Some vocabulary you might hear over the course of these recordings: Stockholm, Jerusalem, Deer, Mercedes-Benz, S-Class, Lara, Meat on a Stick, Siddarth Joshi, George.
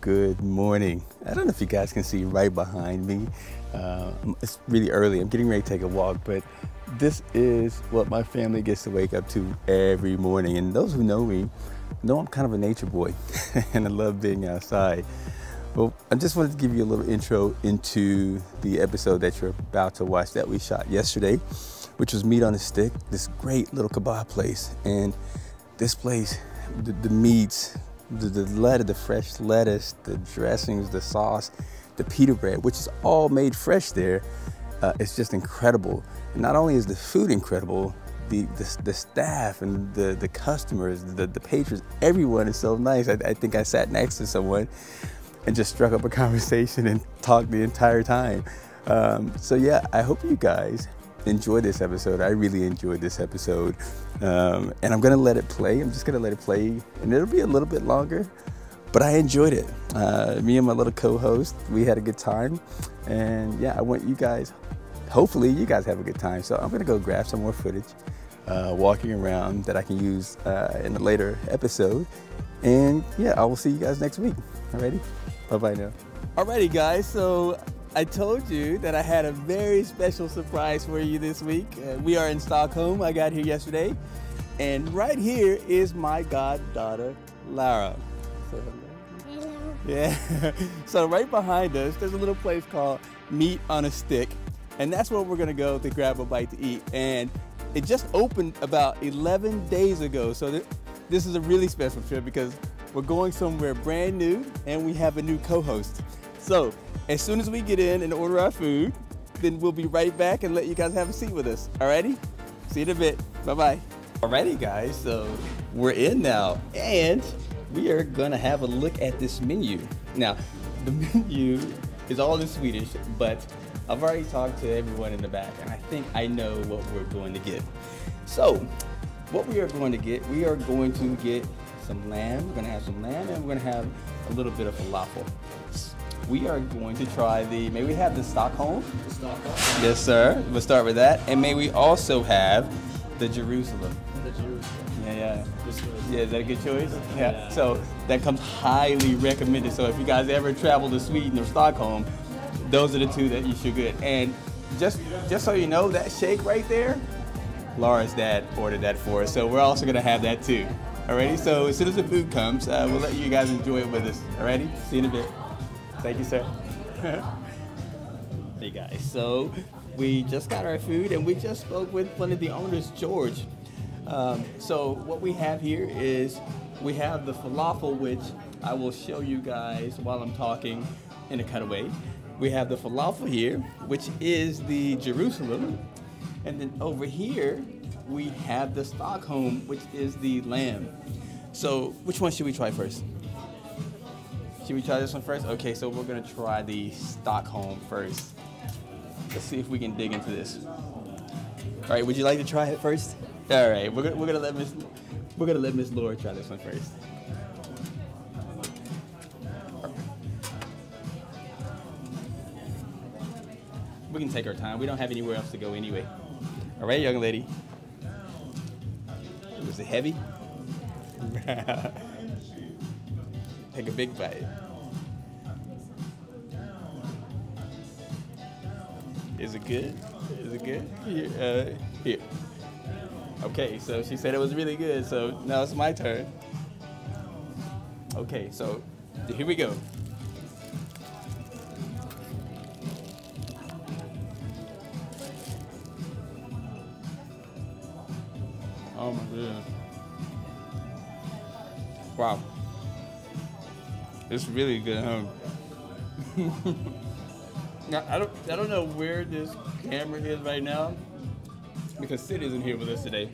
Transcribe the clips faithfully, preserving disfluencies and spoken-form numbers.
good morning. I don't know if you guys can see right behind me. Uh, it's really early, I'm getting ready to take a walk, but this is what my family gets to wake up to every morning. And those who know me know I'm kind of a nature boy and I love being outside. Well, I just wanted to give you a little intro into the episode that you're about to watch that we shot yesterday, which was Meat on a Stick, this great little kebab place. And this place, the, the meats, the, the lettuce, the fresh lettuce, the dressings, the sauce, the pita bread, which is all made fresh there. Uh, it's just incredible. And not only is the food incredible, the, the, the staff and the, the customers, the, the patrons, everyone is so nice. I, I think I sat next to someone and just struck up a conversation and talked the entire time. Um, so yeah, I hope you guys enjoy this episode. I really enjoyed this episode. Um, and I'm gonna let it play. I'm just gonna let it play and it'll be a little bit longer, but I enjoyed it. Uh, me and my little co-host, we had a good time. And yeah, I want you guys, hopefully you guys have a good time. So I'm gonna go grab some more footage uh, walking around that I can use uh, in a later episode. And yeah, I will see you guys next week. Alrighty? Bye-bye now. Alrighty guys, so I told you that I had a very special surprise for you this week. Uh, we are in Stockholm. I got here yesterday. And right here is my goddaughter, Lara. Say hello. Hello. Yeah. So right behind us, there's a little place called Meat on a Stick. And that's where we're gonna go to grab a bite to eat. And it just opened about eleven days ago. So th this is a really special trip because we're going somewhere brand new and we have a new co-host. So as soon as we get in and order our food, then we'll be right back and let you guys have a seat with us. Alrighty? See you in a bit. Bye-bye. Alrighty guys, so we're in now and we are gonna have a look at this menu. Now, the menu is all in Swedish, but I've already talked to everyone in the back and I think I know what we're going to get. So what we are going to get, we are going to get some lamb. We're gonna have some lamb and we're gonna have a little bit of falafel. We are going to try the, may we have the Stockholm? The Stockholm. Yes, sir. We'll start with that. And may we also have the Jerusalem. The Jerusalem. Yeah, yeah. Good choice. Yeah, is that a good choice? Yeah. Yeah. So that comes highly recommended. So if you guys ever travel to Sweden or Stockholm, those are the two that you should get. And just, just so you know, that shake right there, Lara's dad ordered that for us. So we're also going to have that too. Alrighty? So as soon as the food comes, uh, we'll let you guys enjoy it with us. Alrighty? See you in a bit. Thank you, sir. Hey guys, so we just got our food and we just spoke with one of the owners, George. Um, so what we have here is we have the falafel, which I will show you guys while I'm talking in a cutaway. We have the falafel here, which is the Jerusalem. And then over here, we have the Stockholm, which is the lamb. So which one should we try first? Should we try this one first? Okay, so we're gonna try the Stockholm first. Let's see if we can dig into this. All right, would you like to try it first? All right, we're gonna we're gonna let Miss we're gonna let Miss Laura try this one first. We can take our time. We don't have anywhere else to go anyway. All right, young lady. Was it heavy? Take a big bite. Is it good? Is it good? Here, uh, here. Okay, so she said it was really good, so now it's my turn. Okay, so here we go. Oh my goodness. Wow. It's really good, huh? Now, I don't, I don't know where this camera is right now because Sid isn't here with us today.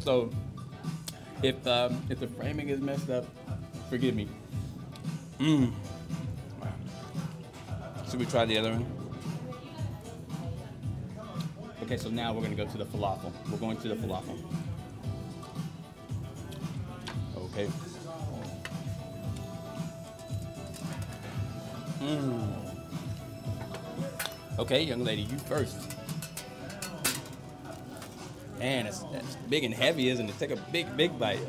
So, if um, if the framing is messed up, forgive me. Mmm. Should we try the other one? Okay, so now we're gonna go to the falafel. We're going to the falafel. Okay. Mm. Okay, young lady, you first. Man, it's, it's big and heavy, isn't it? Take a big, big bite.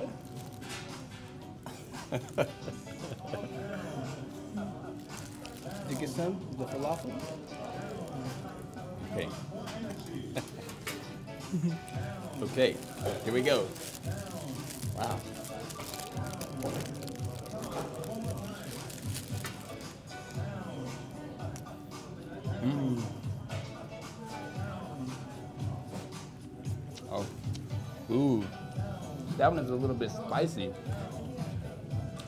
You get some? The falafel? Okay. Okay, here we go. Wow. Mm. Oh. Ooh. That one is a little bit spicy.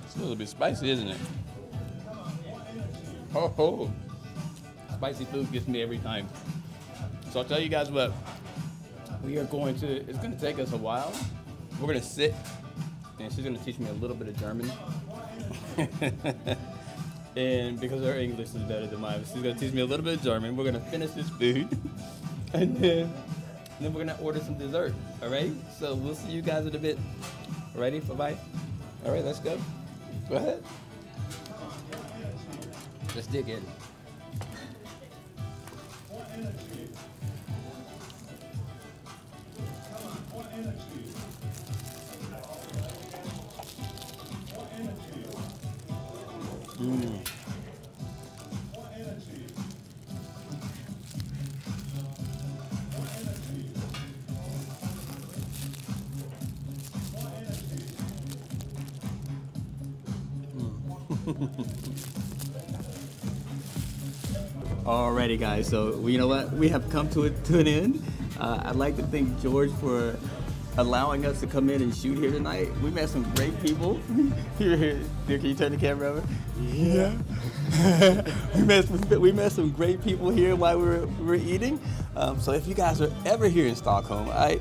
It's a little bit spicy, isn't it? Oh, oh. Spicy food gets me every time. So I'll tell you guys what, we are going to, it's going to take us a while. We're going to sit, and she's going to teach me a little bit of German. And because her English is better than mine, she's going to teach me a little bit of German. We're going to finish this food, and then, and then we're going to order some dessert, all right? So we'll see you guys in a bit. Ready for bite? All right, let's go. Go ahead. Let's dig in. Mm. Alrighty guys, so you know what? We have come to, a, to an end. Uh, I'd like to thank George for allowing us to come in and shoot here tonight. We met some great people. Here, can you turn the camera over? Yeah. we, met some, we met some great people here while we were, we were eating. Um, so if you guys are ever here in Stockholm, I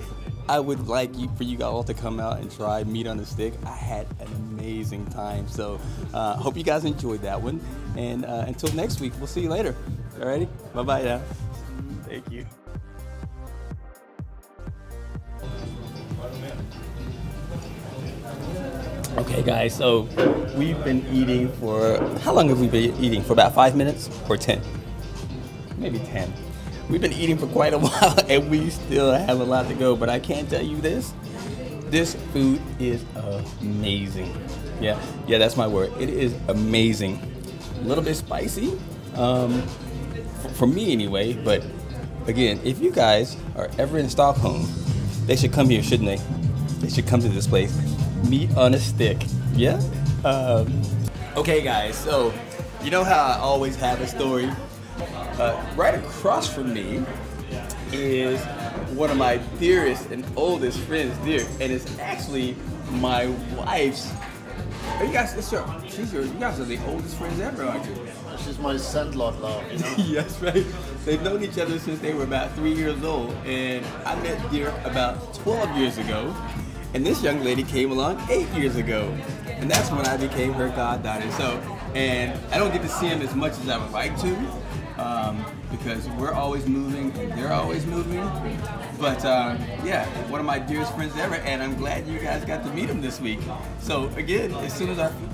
I would like you, for you guys all to come out and try Meat on a Stick. I had an amazing time. So uh, hope you guys enjoyed that one. And uh, until next week, we'll see you later. Alrighty, bye-bye now. Thank you. Okay guys, so we've been eating for, how long have we been eating? For about five minutes or ten? Maybe ten. We've been eating for quite a while and we still have a lot to go, but I can tell you this, this food is amazing. Yeah, yeah, that's my word. It is amazing. A little bit spicy, um, for, for me anyway, but again, if you guys are ever in Stockholm, they should come here, shouldn't they? They should come to this place. Meat on a Stick, yeah? Um, okay guys, so you know how I always have a story? Uh, right across from me is one of my dearest and oldest friends, Deer, and it's actually my wife's. Are you guys, it's your, she's your, you guys are the oldest friends ever, aren't you? She's my sandlot love, you know? Yes, right. They've known each other since they were about three years old, and I met Deer about twelve years ago. And this young lady came along eight years ago. And that's when I became her goddaughter. So, and I don't get to see him as much as I would like to, um, because we're always moving and they're always moving. But uh, yeah, one of my dearest friends ever, and I'm glad you guys got to meet him this week. So again, as soon as our